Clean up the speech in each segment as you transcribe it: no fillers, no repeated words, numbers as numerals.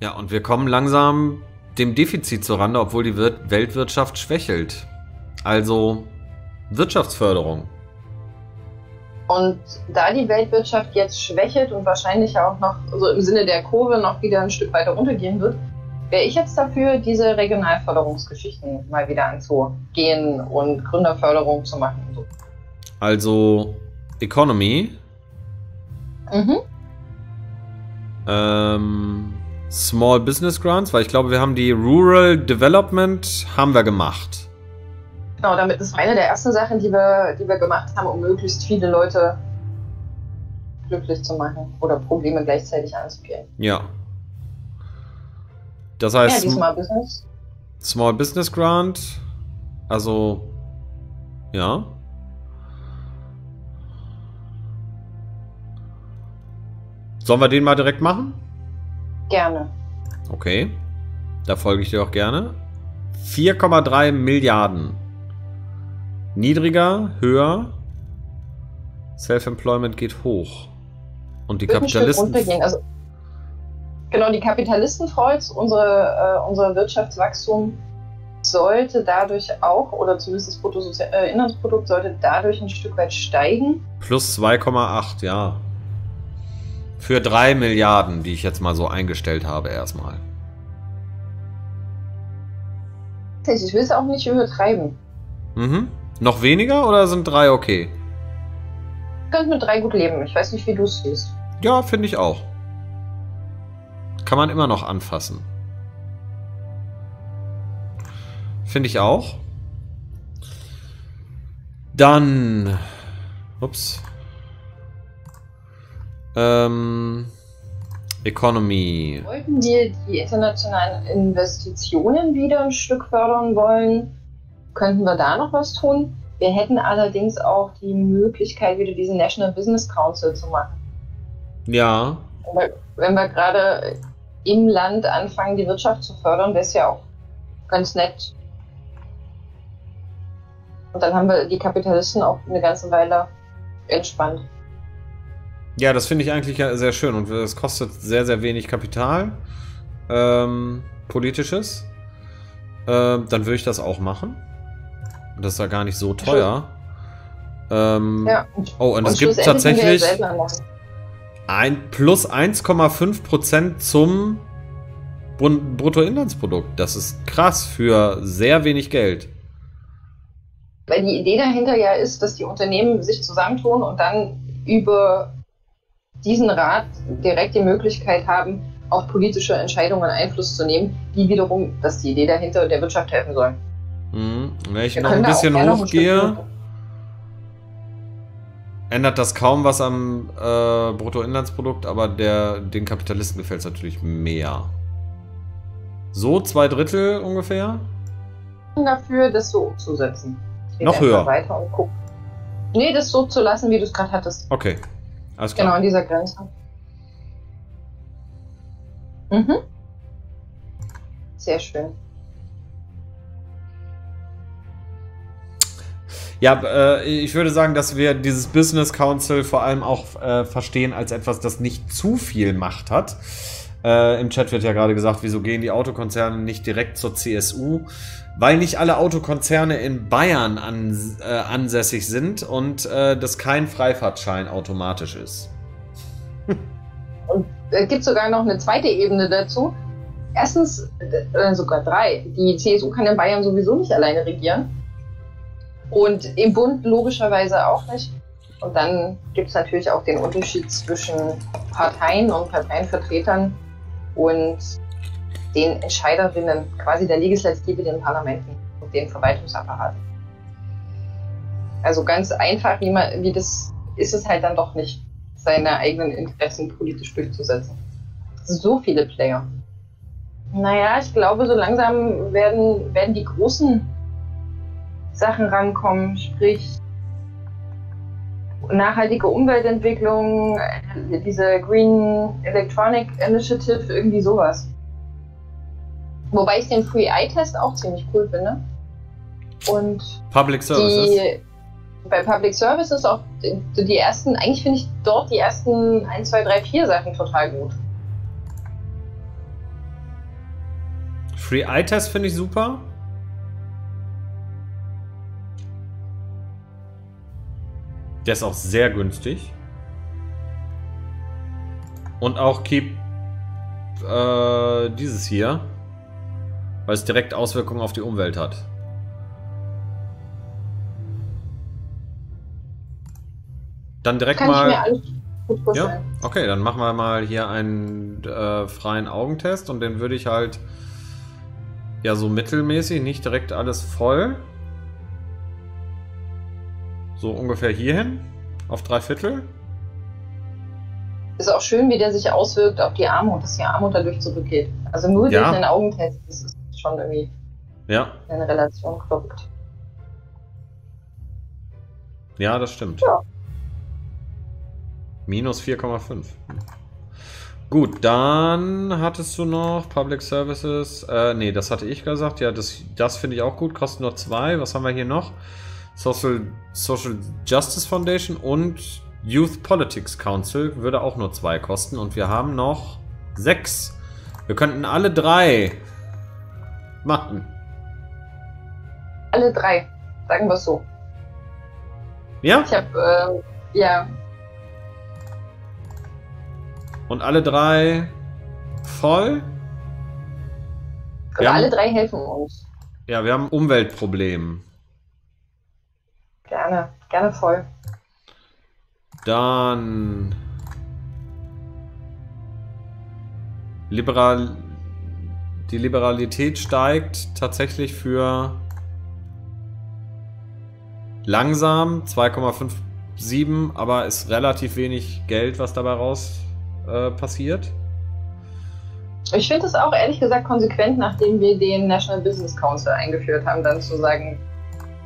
Ja, und wir kommen langsam dem Defizit zur Rande, obwohl die Weltwirtschaft schwächelt. Also Wirtschaftsförderung. Und da die Weltwirtschaft jetzt schwächelt und wahrscheinlich auch noch, also im Sinne der Kurve, noch wieder ein Stück weiter runtergehen wird, wäre ich jetzt dafür, diese Regionalförderungsgeschichten mal wieder anzugehen und Gründerförderung zu machen. Und so. Also Economy. Mhm. Small Business Grants, weil ich glaube, wir haben die Rural Development haben wir gemacht. Genau, damit ist eine der ersten Sachen, die wir gemacht haben, um möglichst viele Leute glücklich zu machen oder Probleme gleichzeitig anzugehen. Ja. Das heißt, ja, Small Business Grant, also ja. Sollen wir den mal direkt machen? Gerne. Okay, da folge ich dir auch gerne. 4,3 Milliarden. Niedriger, höher. Self-Employment geht hoch. Und die Kapitalisten... Also, genau, die Kapitalisten freut's. Unser Wirtschaftswachstum sollte dadurch auch, oder zumindest das Bruttoinlandsprodukt sollte dadurch ein Stück weit steigen. Plus 2,8, ja. Für 3 Milliarden, die ich jetzt mal so eingestellt habe erstmal. Ich will es auch nicht übertreiben. Mhm. Noch weniger oder sind 3 okay? Ich könnte mit 3 gut leben. Ich weiß nicht, wie du es siehst. Ja, finde ich auch. Kann man immer noch anfassen. Finde ich auch. Dann... Ups. Economy. Wollten wir die internationalen Investitionen wieder ein Stück fördern wollen? Könnten wir da noch was tun? Wir hätten allerdings auch die Möglichkeit, wieder diesen National Business Council zu machen. Ja. Wenn wir gerade im Land anfangen, die Wirtschaft zu fördern, wäre es ja auch ganz nett. Und dann haben wir die Kapitalisten auch eine ganze Weile entspannt. Ja, das finde ich eigentlich sehr schön und es kostet sehr, sehr wenig Kapital, politisches. Dann würde ich das auch machen. Das ist ja gar nicht so teuer. Ja. Oh, und es gibt tatsächlich ein plus 1,5% zum Bruttoinlandsprodukt. Das ist krass für sehr wenig Geld. Weil die Idee dahinter ja ist, dass die Unternehmen sich zusammentun und dann über diesen Rat direkt die Möglichkeit haben, auf politische Entscheidungen Einfluss zu nehmen, die wiederum, dass die Idee dahinter der Wirtschaft helfen sollen. Mhm. Wenn ich noch ein bisschen hochgehe, ändert das kaum was am Bruttoinlandsprodukt, aber den Kapitalisten gefällt es natürlich mehr. So 2/3 ungefähr? Dafür, das so umzusetzen. Noch höher? Weiter und gucken. Nee, das so zu lassen, wie du es gerade hattest. Okay. Alles klar. Genau, an dieser Grenze. Mhm. Sehr schön. Ja, ich würde sagen, dass wir dieses Business Council vor allem auch verstehen als etwas, das nicht zu viel Macht hat. Im Chat wird ja gerade gesagt, wieso gehen die Autokonzerne nicht direkt zur CSU? Weil nicht alle Autokonzerne in Bayern ansässig sind und das kein Freifahrtschein automatisch ist. Und es gibt sogar noch eine zweite Ebene dazu. Erstens, sogar 3, die CSU kann in Bayern sowieso nicht alleine regieren. Und im Bund logischerweise auch nicht. Und dann gibt es natürlich auch den Unterschied zwischen Parteien und Parteienvertretern und den Entscheiderinnen, quasi der Legislative, den Parlamenten und den Verwaltungsapparaten. Also ganz einfach, wie das ist es halt dann doch nicht, seine eigenen Interessen politisch durchzusetzen. So viele Player. Naja, ich glaube, so langsam werden die großen Sachen rankommen, sprich nachhaltige Umweltentwicklung, diese Green Electronic Initiative, irgendwie sowas. Wobei ich den Free Eye Test auch ziemlich cool finde. Und Public Services. Bei Public Services auch die ersten, eigentlich finde ich dort die ersten 1, 2, 3, 4 Sachen total gut. Free Eye-Test finde ich super. Der ist auch sehr günstig. Und auch Keep dieses hier, weil es direkt Auswirkungen auf die Umwelt hat. Dann direkt kann mal... Ja, okay, dann machen wir mal hier einen freien Augentest und den würde ich halt ja so mittelmäßig, nicht direkt alles voll. So ungefähr hierhin, auf 3/4. Ist auch schön, wie der sich auswirkt auf die Armut, dass die Armut dadurch zurückgeht. Also nur durch den Augentest, das ist schon irgendwie eine Relation klopft. Ja, das stimmt. Ja. Minus 4,5. Gut, dann hattest du noch Public Services. Nee, das hatte ich gesagt. Ja, das finde ich auch gut. Kosten noch 2. Was haben wir hier noch? Social Justice Foundation und Youth Politics Council würde auch nur 2 kosten. Und wir haben noch 6. Wir könnten alle 3 machen. Alle 3. Sagen wir es so. Ja? Ich habe, ja... Und alle 3 voll? Wir haben, alle 3 helfen uns. Ja, wir haben ein Umweltproblem. Gerne, gerne voll. Dann... Die Liberalität steigt tatsächlich für langsam 2,57, aber ist relativ wenig Geld, was dabei rauskommt. Passiert. Ich finde es auch ehrlich gesagt konsequent, nachdem wir den National Business Council eingeführt haben, dann zu sagen,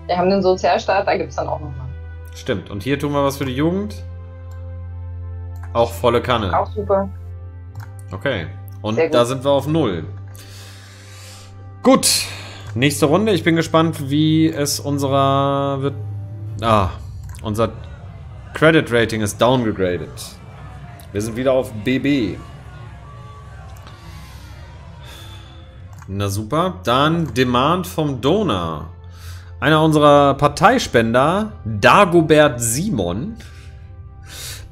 wir haben den Sozialstaat, da gibt es dann auch nochmal. Stimmt. Und hier tun wir was für die Jugend. Auch volle Kanne. Auch super. Okay. Und da sind wir auf 0. Gut. Nächste Runde. Ich bin gespannt, wie es unser Credit Rating ist downgegradet. Wir sind wieder auf BB. Na super. Dann Demand vom Donor. Einer unserer Parteispender, Dagobert Simon,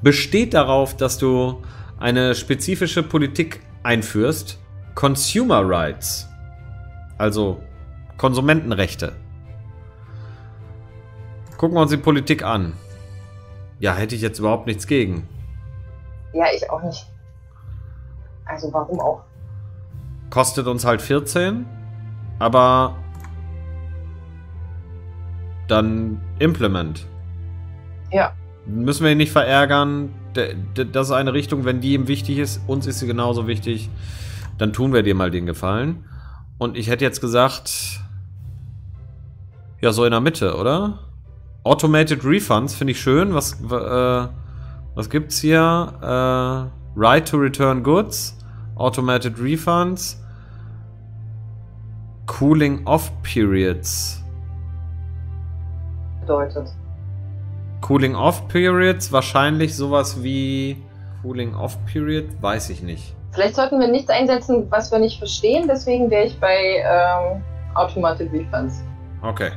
besteht darauf, dass du eine spezifische Politik einführst. Consumer Rights. Also Konsumentenrechte. Gucken wir uns die Politik an. Ja, hätte ich jetzt überhaupt nichts gegen. Ja, ich auch nicht. Also warum auch? Kostet uns halt 14, aber dann implement. Ja. Müssen wir ihn nicht verärgern. Das ist eine Richtung, wenn die ihm wichtig ist, uns ist sie genauso wichtig, dann tun wir dir mal den Gefallen. Und ich hätte jetzt gesagt, ja, so in der Mitte, oder? Automated Refunds finde ich schön, was gibt's hier? Right to return goods, automated refunds, cooling off periods. Bedeutet? Cooling off periods, wahrscheinlich sowas wie cooling off period, weiß ich nicht. Vielleicht sollten wir nichts einsetzen, was wir nicht verstehen, deswegen wäre ich bei automated refunds. Okay.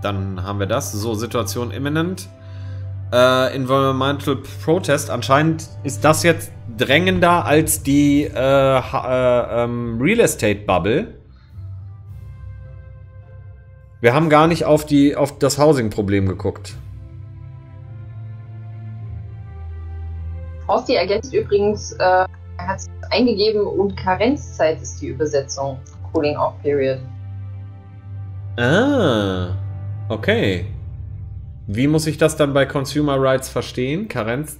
Dann haben wir das. So, Situation imminent. Environmental Protest. Anscheinend ist das jetzt drängender als die Real Estate Bubble. Wir haben gar nicht auf das Housing-Problem geguckt. Frosty ergänzt übrigens, hat es eingegeben und Karenzzeit ist die Übersetzung. Cooling off period. Ah, okay. Wie muss ich das dann bei Consumer Rights verstehen? Karenz?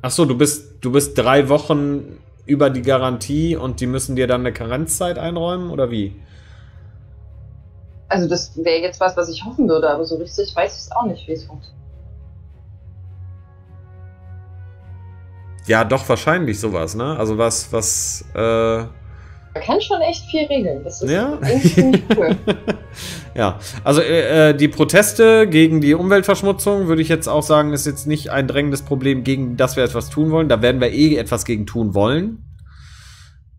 Achso, du bist 3 Wochen über die Garantie und die müssen dir dann eine Karenzzeit einräumen, oder wie? Also das wäre jetzt was ich hoffen würde, aber so richtig weiß ich es auch nicht, wie es funktioniert. Ja, doch, wahrscheinlich sowas, ne? Also man kann schon echt viel regeln. Das ist irgendwie cool. Ja, also die Proteste gegen die Umweltverschmutzung, würde ich jetzt auch sagen, ist jetzt nicht ein drängendes Problem, gegen das wir etwas tun wollen. Da werden wir eh etwas gegen tun wollen.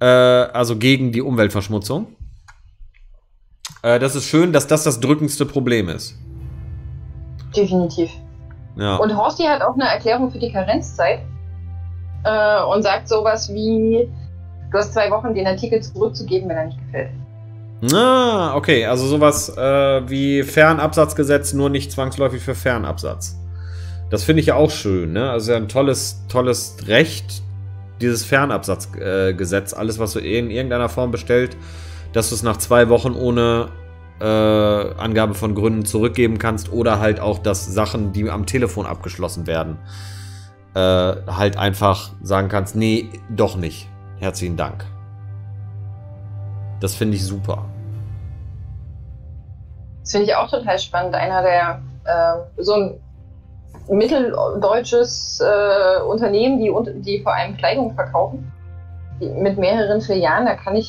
also gegen die Umweltverschmutzung. Das ist schön, dass das das drückendste Problem ist. Definitiv. Ja. Und Horsti hat auch eine Erklärung für die Karenzzeit und sagt sowas wie, du hast 2 Wochen, den Artikel zurückzugeben, wenn er nicht gefällt. Ah, okay, also sowas wie Fernabsatzgesetz, nur nicht zwangsläufig für Fernabsatz. Das finde ich ja auch schön, ne? Also ja, ein tolles, tolles Recht, dieses Fernabsatzgesetz, alles, was du in irgendeiner Form bestellst, dass du es nach 2 Wochen ohne Angabe von Gründen zurückgeben kannst oder halt auch, dass Sachen, die am Telefon abgeschlossen werden, halt einfach sagen kannst, nee, doch nicht. Herzlichen Dank. Das finde ich super. Das finde ich auch total spannend. Einer der, so ein mitteldeutsches Unternehmen, die vor allem Kleidung verkaufen, mit mehreren Filialen, da kann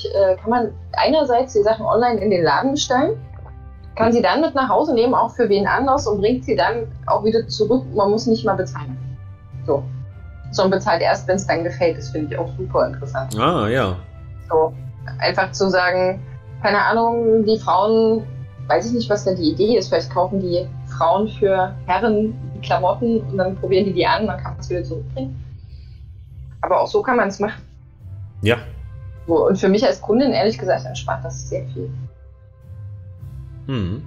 man einerseits die Sachen online in den Laden bestellen, kann sie dann mit nach Hause nehmen, auch für wen anders, und bringt sie dann auch wieder zurück. Man muss nicht mal bezahlen. So. Sondern bezahlt erst, wenn es dann gefällt. Das finde ich auch super interessant. Ah, ja. So. Einfach zu sagen, keine Ahnung, die Frauen, weiß ich nicht, was da die Idee ist, vielleicht kaufen die Frauen für Herren Klamotten und dann probieren die an, man kann es wieder zurückbringen. Aber auch so kann man es machen. Ja. So, und für mich als Kundin, ehrlich gesagt, entspannt das sehr viel. Hm.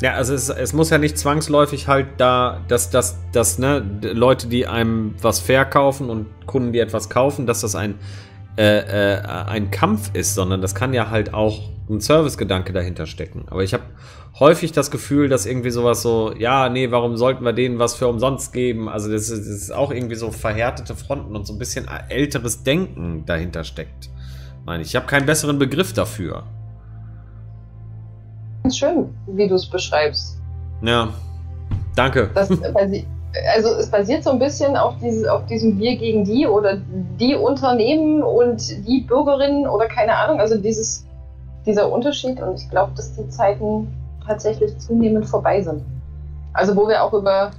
Ja, also es muss ja nicht zwangsläufig halt da, dass ne, Leute, die einem was verkaufen und Kunden, die etwas kaufen, dass das ein Kampf ist, sondern das kann ja halt auch ein Servicegedanke dahinter stecken. Aber ich habe häufig das Gefühl, dass irgendwie sowas so, ja, nee, warum sollten wir denen was für umsonst geben? Also das ist auch irgendwie so verhärtete Fronten und so ein bisschen älteres Denken dahinter steckt. Meine ich habe keinen besseren Begriff dafür. Schön, wie du es beschreibst. Ja, danke. Also es basiert so ein bisschen auf diesem Wir gegen die oder die Unternehmen und die Bürgerinnen oder keine Ahnung, also dieser Unterschied, und ich glaube, dass die Zeiten tatsächlich zunehmend vorbei sind. Also wo wir auch über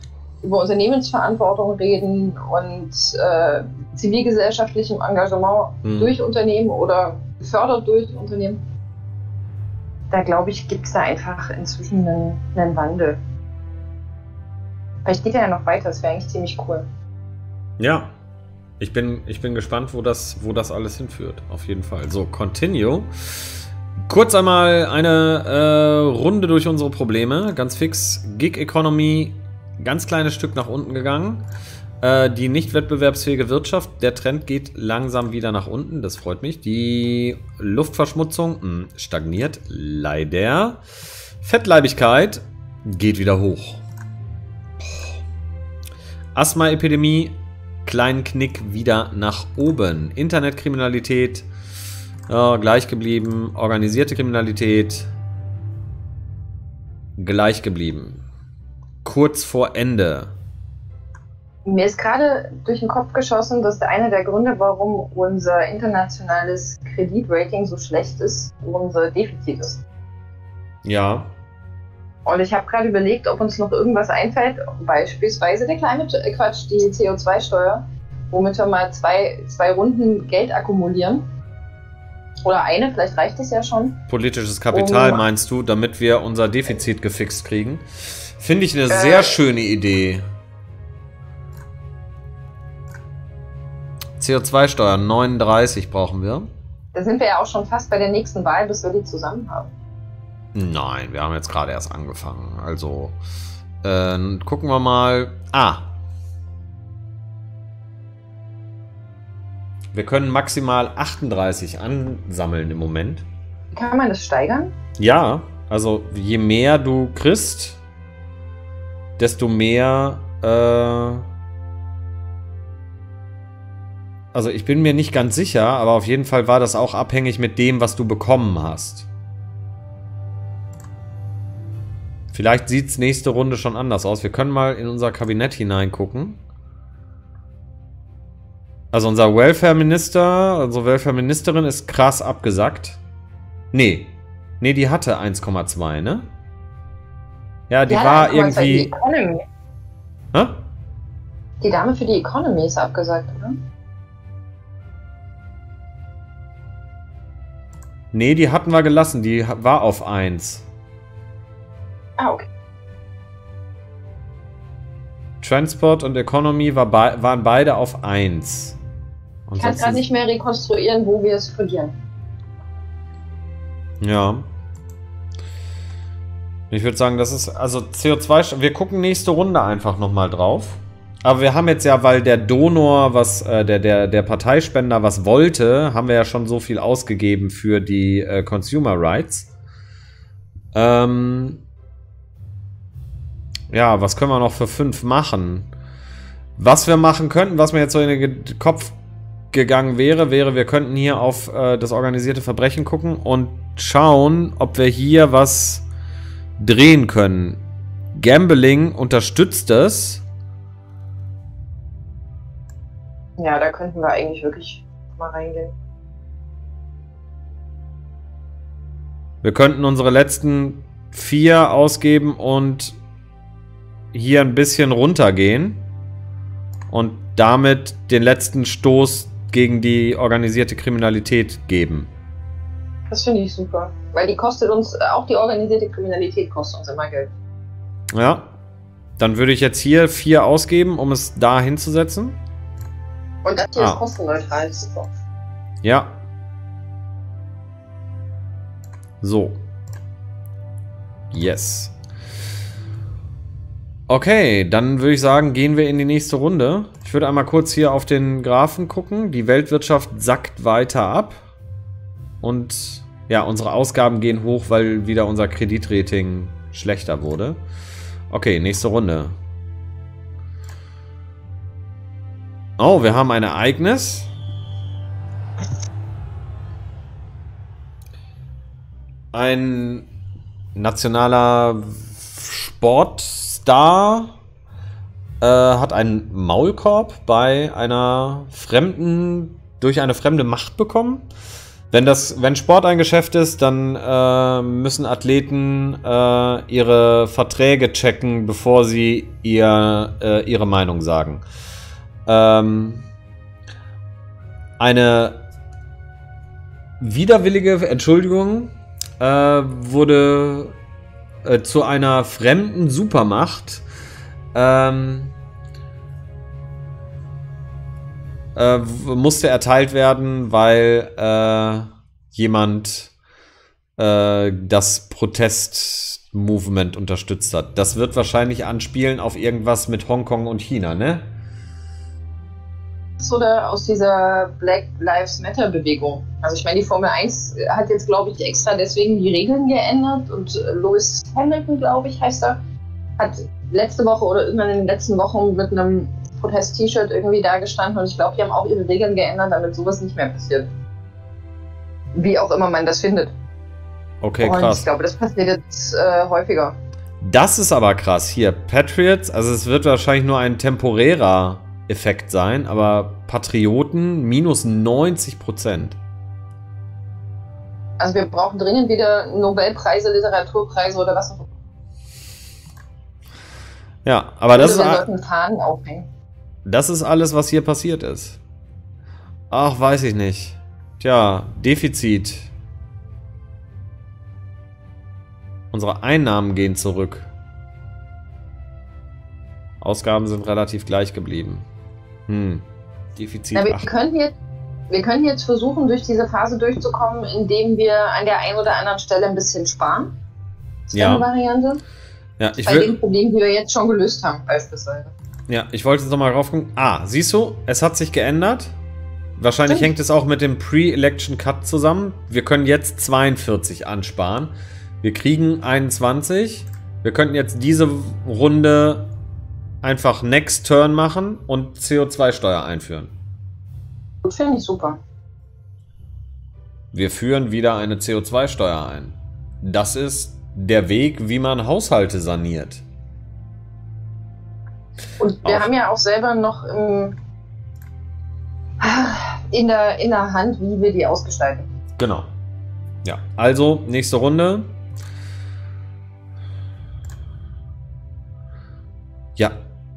Unternehmensverantwortung reden und zivilgesellschaftlichem Engagement durch Unternehmen oder gefördert durch Unternehmen. Da glaube ich, gibt es da einfach inzwischen einen Wandel. Vielleicht geht er ja noch weiter, das wäre eigentlich ziemlich cool. Ja, ich bin gespannt, wo das alles hinführt, auf jeden Fall. So, Continue. Kurz einmal eine Runde durch unsere Probleme, ganz fix. Gig Economy, ganz kleines Stück nach unten gegangen. Die nicht wettbewerbsfähige Wirtschaft, der Trend geht langsam wieder nach unten, das freut mich. Die Luftverschmutzung stagniert, leider. Fettleibigkeit geht wieder hoch. Asthma-Epidemie, kleinen Knick wieder nach oben. Internetkriminalität, gleich geblieben. Organisierte Kriminalität, gleich geblieben. Kurz vor Ende. Mir ist gerade durch den Kopf geschossen, dass einer der Gründe, warum unser internationales Kreditrating so schlecht ist, unser Defizit ist. Ja. Und ich habe gerade überlegt, ob uns noch irgendwas einfällt, beispielsweise die CO2-Steuer, womit wir mal zwei Runden Geld akkumulieren. Oder eine, vielleicht reicht es ja schon. Politisches Kapital, meinst du, damit wir unser Defizit gefixt kriegen? Finde ich eine sehr schöne Idee. CO2-Steuer, 39 brauchen wir. Da sind wir ja auch schon fast bei der nächsten Wahl, bis wir die zusammen haben. Nein, wir haben jetzt gerade erst angefangen. Also, gucken wir mal. Ah. Wir können maximal 38 ansammeln im Moment. Kann man das steigern? Ja, also je mehr du kriegst, desto mehr... Also ich bin mir nicht ganz sicher, aber auf jeden Fall war das auch abhängig mit dem, was du bekommen hast. Vielleicht sieht es nächste Runde schon anders aus. Wir können mal in unser Kabinett hineingucken. Also unser Welfare-Minister, unsere Welfare-Ministerin ist krass abgesackt. Nee, die hatte 1,2, ne? Ja, die war irgendwie... Die Economy. Hä? Die Dame für die Economy ist abgesackt, oder? Nee, die hatten wir gelassen. Die war auf 1. Ah, okay. Transport und Economy waren beide auf 1. Und ich kann gerade nicht mehr rekonstruieren, wo wir es verlieren. Ja. Ich würde sagen, das ist, also CO2, wir gucken nächste Runde einfach nochmal drauf. Aber wir haben jetzt ja, weil der Donor, was der Parteispender was wollte, haben wir ja schon so viel ausgegeben für die Consumer Rights. Ja, was können wir noch für 5 machen? Was wir machen könnten, was mir jetzt so in den Kopf gegangen wäre, wir könnten hier auf das organisierte Verbrechen gucken und schauen, ob wir hier was drehen können. Gambling unterstützt das. Ja, da könnten wir eigentlich wirklich mal reingehen. Wir könnten unsere letzten 4 ausgeben und hier ein bisschen runtergehen und damit den letzten Stoß gegen die organisierte Kriminalität geben. Das finde ich super, weil die kostet uns, auch die organisierte Kriminalität kostet uns immer Geld. Ja, dann würde ich jetzt hier 4 ausgeben, um es da hinzusetzen. Und das hier ist kostenneutral, super. Ja. So. Yes. Okay, dann würde ich sagen, gehen wir in die nächste Runde. Ich würde einmal kurz hier auf den Graphen gucken. Die Weltwirtschaft sackt weiter ab. Und ja, unsere Ausgaben gehen hoch, weil wieder unser Kreditrating schlechter wurde. Okay, nächste Runde. Oh, wir haben ein Ereignis. Ein nationaler Sportstar hat einen Maulkorb bei einer fremden, durch eine fremde Macht bekommen. Wenn Sport ein Geschäft ist, dann müssen Athleten ihre Verträge checken, bevor sie ihre Meinung sagen. Eine widerwillige Entschuldigung wurde zu einer fremden Supermacht musste erteilt werden, weil jemand das Protest-Movement unterstützt hat. Das wird wahrscheinlich anspielen auf irgendwas mit Hongkong und China, ne? Oder aus dieser Black Lives Matter Bewegung. Also ich meine, die Formel 1 hat jetzt, glaube ich, extra deswegen die Regeln geändert und Lewis Hamilton, glaube ich, heißt er, hat letzte Woche oder irgendwann in den letzten Wochen mit einem Protest-T-Shirt irgendwie da gestanden und ich glaube, die haben auch ihre Regeln geändert, damit sowas nicht mehr passiert. Wie auch immer man das findet. Okay, und krass. Ich glaube, das passiert jetzt häufiger. Das ist aber krass. Hier, Patriots, also es wird wahrscheinlich nur ein temporärer Effekt sein, aber Patrioten minus 90%. Also wir brauchen dringend wieder Nobelpreise, Literaturpreise oder was auch immer. Ja, aber das ist, das ist alles, was hier passiert ist. Ach, weiß ich nicht. Tja, Defizit. Unsere Einnahmen gehen zurück. Ausgaben sind relativ gleich geblieben. Defizit. Na, wir können jetzt versuchen, durch diese Phase durchzukommen, indem wir an der einen oder anderen Stelle ein bisschen sparen. Das ist ja eine Variante. Ja, bei den Problemen, die wir jetzt schon gelöst haben, beispielsweise. Ja, ich wollte jetzt nochmal drauf gucken. Ah, siehst du, es hat sich geändert. Wahrscheinlich hängt es auch mit dem Pre-Election Cut zusammen. Wir können jetzt 42 ansparen. Wir kriegen 21. Wir könnten jetzt diese Runde einfach Next Turn machen und CO2-Steuer einführen. Das finde ich super. Wir führen wieder eine CO2-Steuer ein. Das ist der Weg, wie man Haushalte saniert. Und wir haben ja auch selber noch in der Hand, wie wir die ausgestalten. Genau. Ja, also nächste Runde. Ja.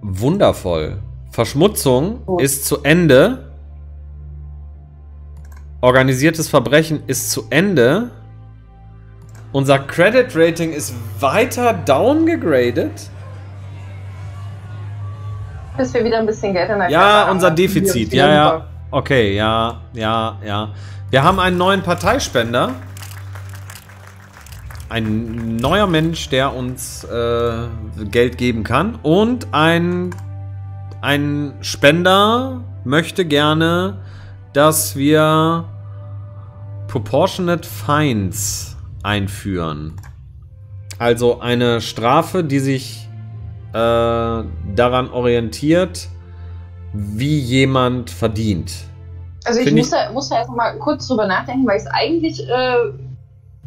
Wundervoll. Verschmutzung ist zu Ende. Organisiertes Verbrechen ist zu Ende. Unser Credit Rating ist weiter downgegradet. Bis wir wieder ein bisschen Geld in der Kasse haben. Ja, unser Defizit. Ja, ja. Okay, ja, ja, ja. Wir haben einen neuen Parteispender. Ein neuer Mensch, der uns Geld geben kann. Und ein Spender möchte gerne, dass wir Proportionate Fines einführen. Also eine Strafe, die sich daran orientiert, wie jemand verdient. Also ich muss da erst mal kurz drüber nachdenken, weil es eigentlich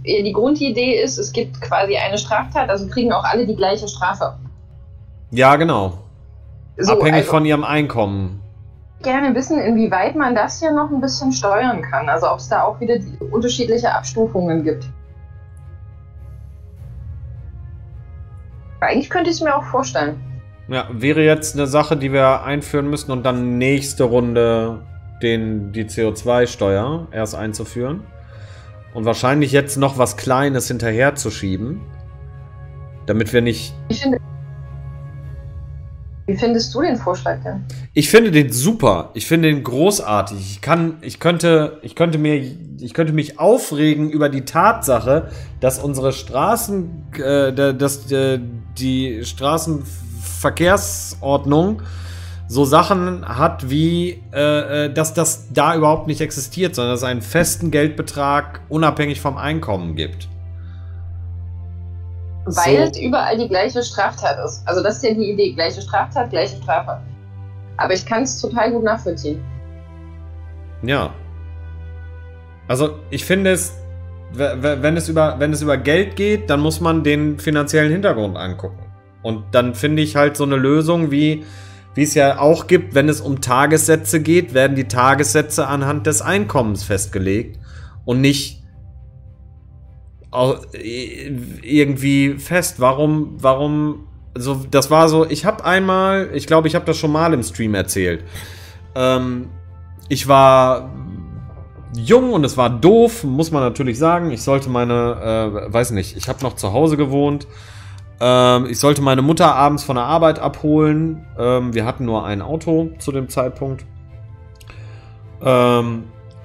die Grundidee ist, es gibt quasi eine Straftat, also kriegen auch alle die gleiche Strafe. Ja, genau. So, abhängig also von ihrem Einkommen. Gerne wissen, inwieweit man das hier noch ein bisschen steuern kann. Also ob es da auch wieder die unterschiedliche Abstufungen gibt. Eigentlich könnte ich es mir auch vorstellen. Ja, wäre jetzt eine Sache, die wir einführen müssen und dann nächste Runde die CO2-Steuer erst einzuführen. Und wahrscheinlich jetzt noch was Kleines hinterher zu schieben, damit wir nicht... Wie findest du den Vorschlag denn? Ich finde den super. Ich finde den großartig. Ich könnte mich aufregen über die Tatsache, dass unsere Straßen, die Straßenverkehrsordnung so Sachen hat wie, dass das da überhaupt nicht existiert, sondern dass es einen festen Geldbetrag unabhängig vom Einkommen gibt. Weil es überall die gleiche Straftat ist. Also das ist ja die Idee. Gleiche Straftat, gleiche Strafe. Aber ich kann es total gut nachvollziehen. Ja. Also ich finde es, wenn es über Geld geht, dann muss man den finanziellen Hintergrund angucken. Und dann finde ich halt so eine Lösung, wie es ja auch gibt, wenn es um Tagessätze geht, werden die Tagessätze anhand des Einkommens festgelegt und nicht irgendwie fest. Warum, also das war so, ich glaube, ich habe das schon mal im Stream erzählt. Ich war jung und es war doof, muss man natürlich sagen. Ich sollte meine, weiß nicht, ich habe noch zu Hause gewohnt. Ich sollte meine Mutter abends von der Arbeit abholen. Wir hatten nur ein Auto zu dem Zeitpunkt.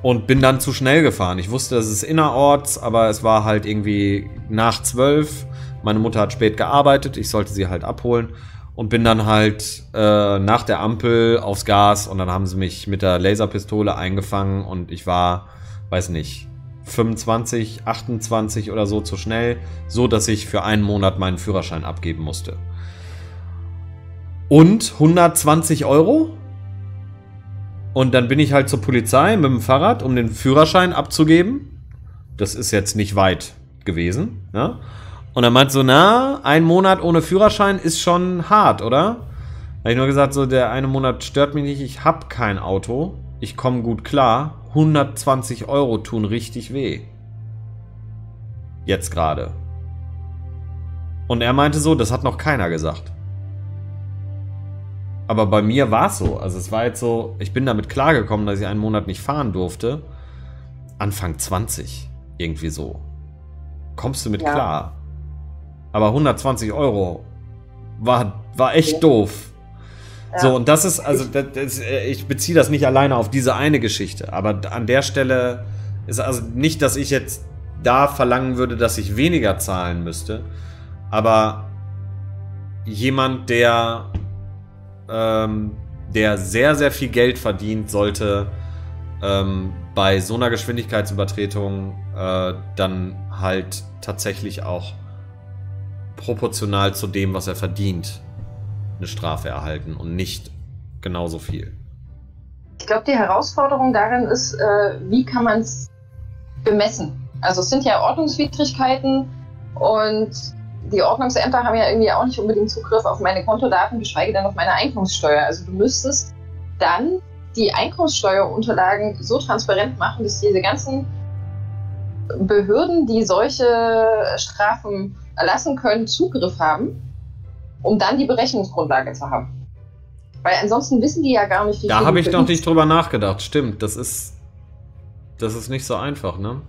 Und bin dann zu schnell gefahren. Ich wusste, das ist innerorts, aber es war halt irgendwie nach 12. Meine Mutter hat spät gearbeitet, ich sollte sie halt abholen. Und bin dann halt nach der Ampel aufs Gas und dann haben sie mich mit der Laserpistole eingefangen und ich war, weiß nicht, 25, 28 oder so zu schnell, so dass ich für einen Monat meinen Führerschein abgeben musste. Und 120 Euro? Und dann bin ich halt zur Polizei mit dem Fahrrad, um den Führerschein abzugeben. Das ist jetzt nicht weit gewesen. Ne? Und dann meint so, na, ein Monat ohne Führerschein ist schon hart, oder? Da habe ich nur gesagt, so der eine Monat stört mich nicht, ich habe kein Auto, ich komme gut klar. 120 Euro tun richtig weh. Jetzt gerade. Und er meinte so, das hat noch keiner gesagt. Aber bei mir war es so. Also es war jetzt so, ich bin damit klargekommen, dass ich einen Monat nicht fahren durfte. Anfang 20. Irgendwie so. Kommst du mit klar? Aber 120 Euro war echt doof. Ja. So, und das ist, also ich beziehe das nicht alleine auf diese eine Geschichte. Aber an der Stelle ist also nicht, dass ich jetzt da verlangen würde, dass ich weniger zahlen müsste. Aber jemand, der sehr, sehr viel Geld verdient, sollte bei so einer Geschwindigkeitsübertretung dann halt tatsächlich auch proportional zu dem, was er verdient, eine Strafe erhalten und nicht genauso viel. Ich glaube, die Herausforderung darin ist, wie kann man es bemessen? Also es sind ja Ordnungswidrigkeiten und die Ordnungsämter haben ja irgendwie auch nicht unbedingt Zugriff auf meine Kontodaten, geschweige denn auf meine Einkommenssteuer. Also du müsstest dann die Einkommenssteuerunterlagen so transparent machen, dass diese ganzen Behörden, die solche Strafen erlassen können, Zugriff haben, um dann die Berechnungsgrundlage zu haben. Weil ansonsten wissen die ja gar nicht, wie viel. Da habe ich noch nicht drüber nachgedacht. Stimmt, das ist... Das ist nicht so einfach, ne?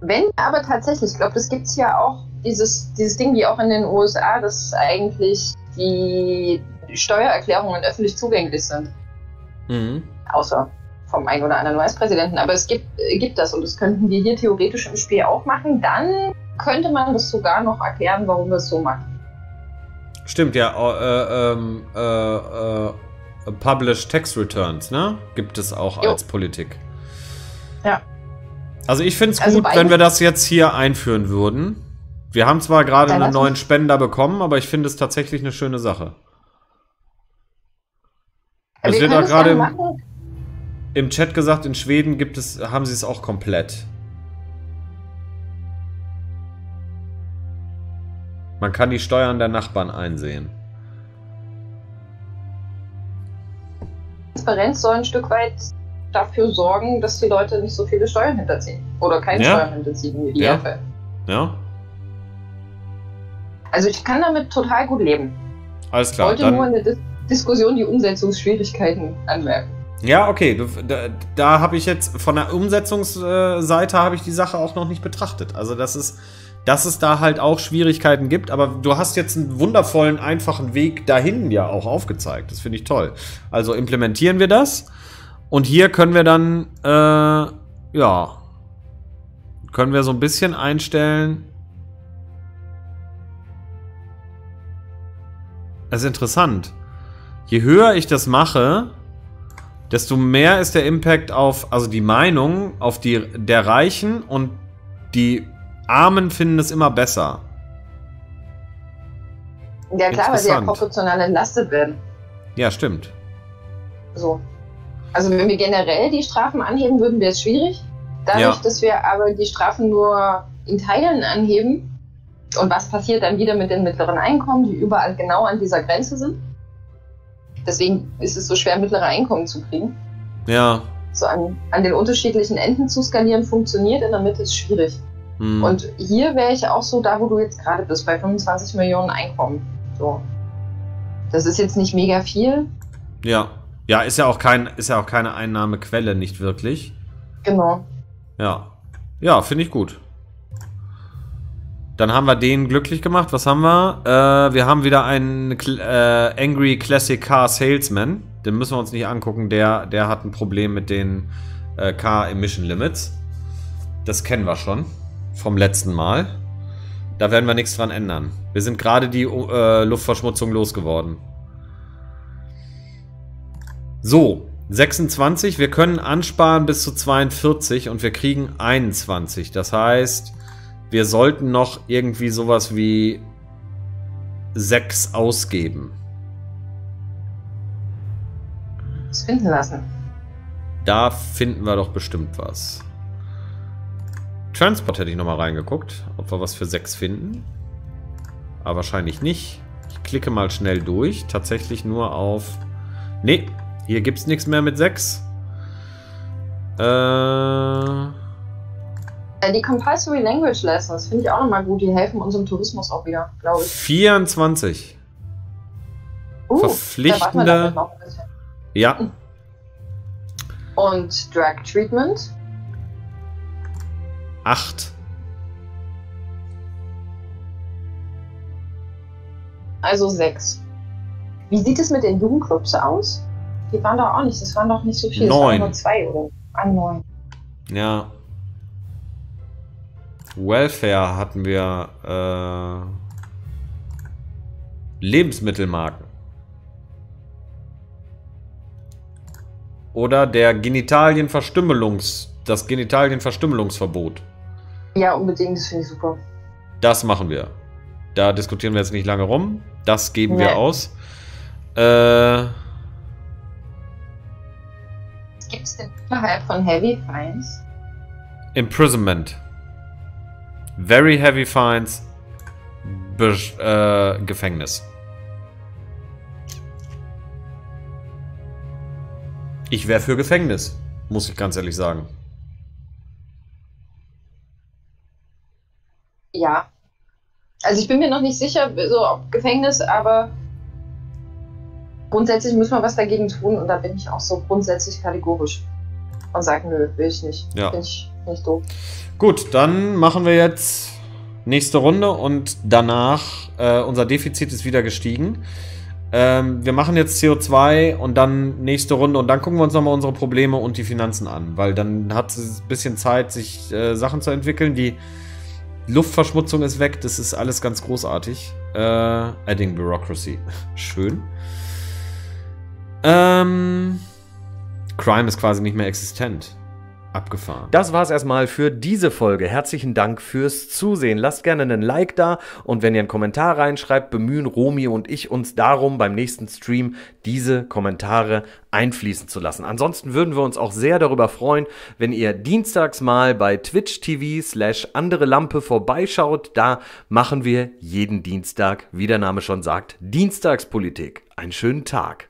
Wenn, aber tatsächlich, ich glaube, das gibt es ja auch, dieses Ding, wie auch in den USA, dass eigentlich die Steuererklärungen öffentlich zugänglich sind. Mhm. Außer vom einen oder anderen US-Präsidenten. Aber es gibt das und das könnten wir hier theoretisch im Spiel auch machen. Dann könnte man das sogar noch erklären, warum wir es so machen. Stimmt, ja. Published Tax Returns, ne? Gibt es auch als Politik. Ja. Also ich finde es gut, wenn wir das jetzt hier einführen würden. Wir haben zwar gerade einen neuen Spender bekommen, aber ich finde es tatsächlich eine schöne Sache. Es wird auch gerade im Chat gesagt, in Schweden haben sie es auch komplett. Man kann die Steuern der Nachbarn einsehen. Transparenz soll ein Stück weit dafür sorgen, dass die Leute nicht so viele Steuern hinterziehen. Oder keine Steuern hinterziehen, wie die Fall. Ja. Also ich kann damit total gut leben. Alles klar. Ich wollte nur eine Diskussion die Umsetzungsschwierigkeiten anmerken. Ja, okay. Da habe ich jetzt von der Umsetzungsseite habe ich die Sache auch noch nicht betrachtet. Also dass es da halt auch Schwierigkeiten gibt, aber du hast jetzt einen wundervollen, einfachen Weg dahin ja auch aufgezeigt. Das finde ich toll. Also implementieren wir das und hier können wir dann können wir so ein bisschen einstellen. Das ist interessant. Je höher ich das mache, desto mehr ist der Impact auf, also die Meinung auf die der Reichen und die Armen finden es immer besser. Ja klar, weil sie ja proportional entlastet werden. Ja, stimmt. So. Also wenn wir generell die Strafen anheben, würden wir es schwierig. Dadurch, dass wir aber die Strafen nur in Teilen anheben. Und was passiert dann wieder mit den mittleren Einkommen, die überall genau an dieser Grenze sind? Deswegen ist es so schwer, mittlere Einkommen zu kriegen. Ja. So an den unterschiedlichen Enden zu skalieren funktioniert, in der Mitte ist schwierig. Hm. Und hier wäre ich auch so da, wo du jetzt gerade bist, bei 25 Millionen Einkommen. So. Das ist jetzt nicht mega viel. Ja. Ja, ist ja auch keine Einnahmequelle, nicht wirklich. Genau. Ja. Ja, finde ich gut. Dann haben wir den glücklich gemacht. Was haben wir? Wir haben wieder einen Angry Classic Car Salesman. Den müssen wir uns nicht angucken. Der hat ein Problem mit den Car Emission Limits. Das kennen wir schon vom letzten Mal. Da werden wir nichts dran ändern. Wir sind gerade die Luftverschmutzung losgeworden. So, 26. Wir können ansparen bis zu 42 und wir kriegen 21. Das heißt, wir sollten noch irgendwie sowas wie 6 ausgeben. Das finden lassen. Da finden wir doch bestimmt was. Transport hätte ich nochmal reingeguckt, ob wir was für 6 finden. Aber wahrscheinlich nicht. Ich klicke mal schnell durch. Tatsächlich nur auf... Nee, hier gibt es nichts mehr mit 6. Die Compulsory Language Lessons finde ich auch nochmal gut. Die helfen unserem Tourismus auch wieder, glaube ich. 24. Verpflichtende. Ja. Und Drug Treatment. 8. Also 6. Wie sieht es mit den Jugendclubs aus? Die waren doch auch nicht. Das waren doch nicht so viel. 9. Das waren nur 2 oder 9. Ja. Welfare hatten wir, Lebensmittelmarken. Oder das Genitalienverstümmelungsverbot. Ja, unbedingt, das finde ich super. Das machen wir. Da diskutieren wir jetzt nicht lange rum. Das geben wir aus. Was gibt es denn innerhalb von Heavy Fines? Imprisonment. Very heavy fines, Gefängnis. Ich wäre für Gefängnis, muss ich ganz ehrlich sagen. Ja. Also ich bin mir noch nicht sicher, so ob Gefängnis, aber grundsätzlich muss man was dagegen tun und da bin ich auch so grundsätzlich kategorisch. und sagen, nö, will ich nicht. Ja. Finde ich nicht doof. Gut, dann machen wir jetzt nächste Runde und danach, unser Defizit ist wieder gestiegen. Wir machen jetzt CO2 und dann nächste Runde und dann gucken wir uns nochmal unsere Probleme und die Finanzen an, weil dann hat es ein bisschen Zeit, sich Sachen zu entwickeln. Die Luftverschmutzung ist weg, das ist alles ganz großartig. Adding Bureaucracy. Schön. Crime ist quasi nicht mehr existent. Abgefahren. Das war's erstmal für diese Folge. Herzlichen Dank fürs Zusehen. Lasst gerne einen Like da und wenn ihr einen Kommentar reinschreibt, bemühen Romy und ich uns darum, beim nächsten Stream diese Kommentare einfließen zu lassen. Ansonsten würden wir uns auch sehr darüber freuen, wenn ihr dienstags mal bei twitch.tv/andrelampe vorbeischaut. Da machen wir jeden Dienstag, wie der Name schon sagt, Dienstagspolitik. Einen schönen Tag.